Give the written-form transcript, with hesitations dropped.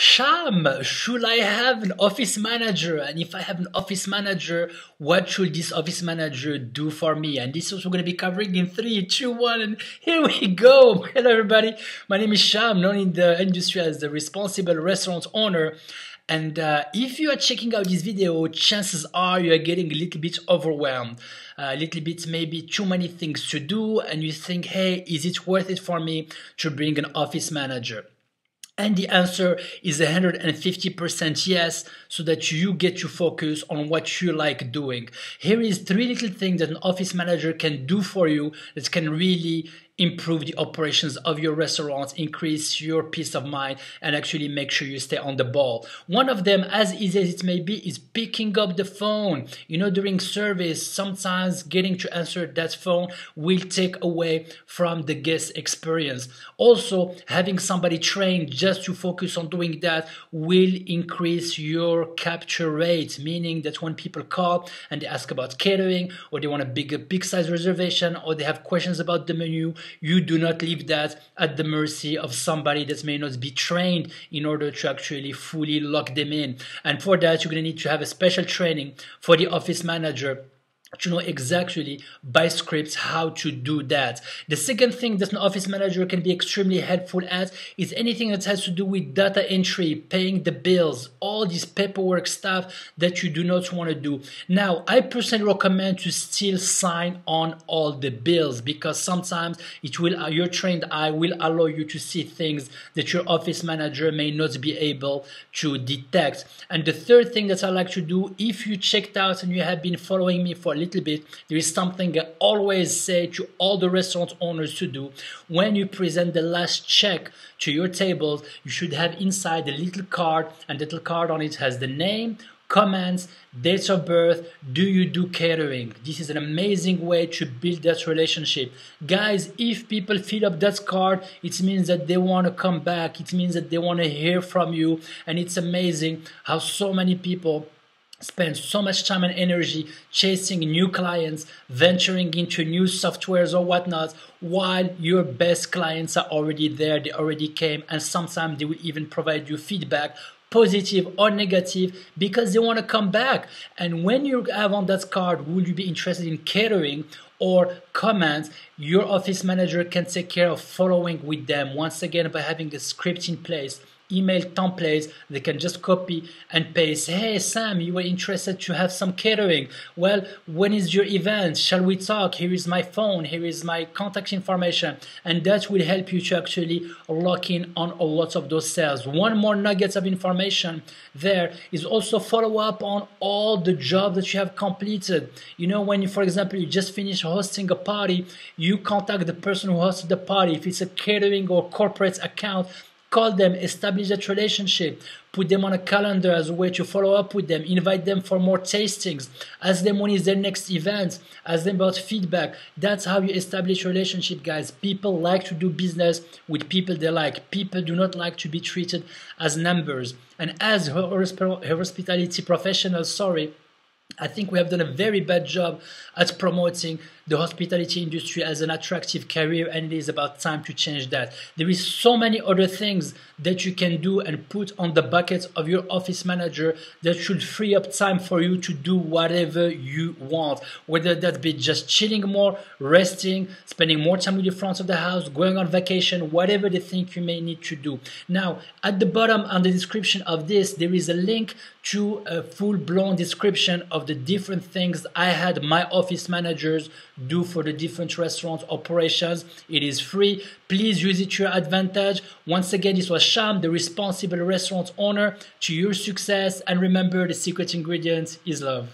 Sham, should I have an office manager? And if I have an office manager, what should this office manager do for me? And this is what we're going to be covering in 3, 2, 1, and here we go. Hello, everybody. My name is Sham, known in the industry as the responsible restaurant owner. And if you are checking out this video, chances are you are getting a little bit overwhelmed, a little bit maybe too many things to do, and you think, hey, is it worth it for me to bring an office manager? And the answer is 150% yes, so that you get to focus on what you like doing. Here is 3 little things that an office manager can do for you that can really improve the operations of your restaurant, increase your peace of mind, and actually make sure you stay on the ball. One of them, as easy as it may be, is picking up the phone. You know, during service, sometimes getting to answer that phone will take away from the guest experience. Also, having somebody trained just to focus on doing that will increase your capture rate, meaning that when people call and they ask about catering, or they want a big size reservation, or they have questions about the menu, you do not leave that at the mercy of somebody that may not be trained in order to actually fully lock them in. And for that, you're going to need to have a special training for the office manager to know exactly by scripts how to do that. The second thing that an office manager can be extremely helpful at is anything that has to do with data entry, paying the bills, all this paperwork stuff that you do not want to do. Now, I personally recommend to still sign on all the bills, because sometimes it will, your trained eye will allow you to see things that your office manager may not be able to detect. And the third thing that I like to do, if you checked out and you have been following me for a little bit, there is something I always say to all the restaurant owners to do. When you present the last check to your tables, you should have inside a little card, and the little card on it has the name, comments, dates of birth, do you do catering? This is an amazing way to build that relationship. Guys, if people fill up that card, it means that they want to come back, it means that they want to hear from you, and it's amazing how so many people spend so much time and energy chasing new clients, venturing into new softwares or whatnot, while your best clients are already there, they already came, and sometimes they will even provide you feedback, positive or negative, because they want to come back. And when you have on that card, will you be interested in catering or comments, your office manager can take care of following with them, once again by having a script in place, email templates, they can just copy and paste. Hey, Sam, you were interested to have some catering. Well, when is your event? Shall we talk? Here is my phone. Here is my contact information. And that will help you to actually lock in on a lot of those sales. One more nugget of information there is also follow up on all the jobs that you have completed. You know, when you, for example, you just finished hosting a party, you contact the person who hosted the party. If it's a catering or corporate account, call them, establish that relationship, put them on a calendar as a way to follow up with them, invite them for more tastings, ask them when is their next event, ask them about feedback. That's how you establish relationship, guys. People like to do business with people they like. People do not like to be treated as numbers. And as hospitality professionals, I think we have done a very bad job at promoting the hospitality industry as an attractive career, and it is about time to change that. There is so many other things that you can do and put on the bucket of your office manager that should free up time for you to do whatever you want, whether that be just chilling more, resting, spending more time with your friends of the house, going on vacation, whatever they think you may need to do. Now, at the bottom and the description of this, there is a link to a full-blown description of the different things I had my office managers do for the different restaurant operations. It is free. Please use it to your advantage. Once again, this was Sham, the responsible restaurant owner, to your success. And remember, the secret ingredient is love.